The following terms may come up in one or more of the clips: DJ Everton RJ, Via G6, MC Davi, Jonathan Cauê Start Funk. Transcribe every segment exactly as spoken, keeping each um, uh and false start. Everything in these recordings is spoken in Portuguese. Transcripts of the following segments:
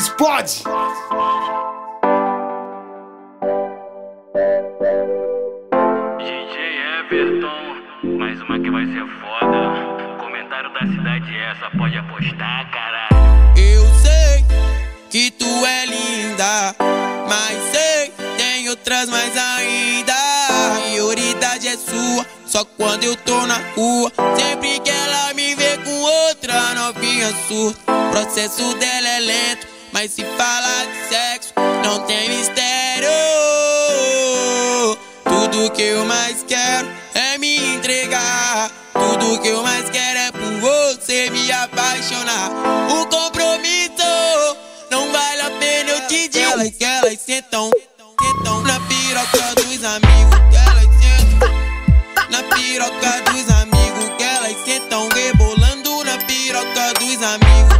explode! D J Everton, mais uma que vai ser foda. Comentário da cidade é essa, pode apostar, caralho. Eu sei que tu é linda, mas sei que tem outras mais ainda. A prioridade é sua, só quando eu tô na rua. Sempre que ela me vê com outra novinha surta. O processo dela é lento, mas se fala de sexo, não tem mistério. Tudo que eu mais quero é me entregar. Tudo que eu mais quero é por você me apaixonar. O compromisso não vale a pena, eu te digo. Elas, elas sentam, sentam na piroca dos amigos. Elas sentam na piroca dos amigos. Elas sentam rebolando na piroca dos amigos.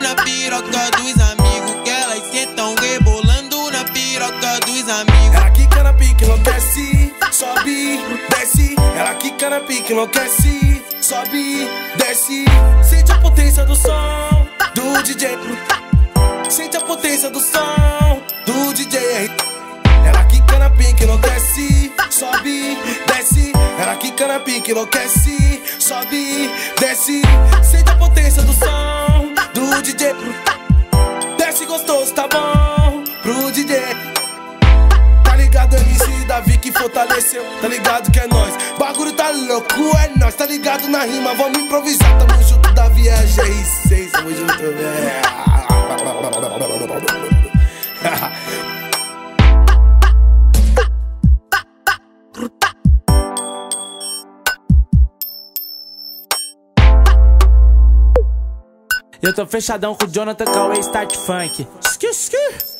Na piroca dos amigos, que elas sentam rebolando na piroca dos amigos. Ela quica na pica, enlouquece, sobe, desce. Ela quica na pica, enlouquece, sobe, desce. Sente a potência do som do D J. Sente a potência do som do D J. Ela quica na pica, enlouquece, sobe, desce. Ela quica na pica, enlouquece, sobe, desce. Sente a potência do som do D J. Desce gostoso, tá bom? Pro D J. Tá ligado, M C Davi que fortaleceu. Tá ligado que é nóis. Bagulho tá louco, é nóis. Tá ligado na rima, vamos improvisar. Tamo junto da Via G seis. Tamo junto, velho. Eu tô fechadão com o Jonathan Cauê Start Funk. Esqui, esqui.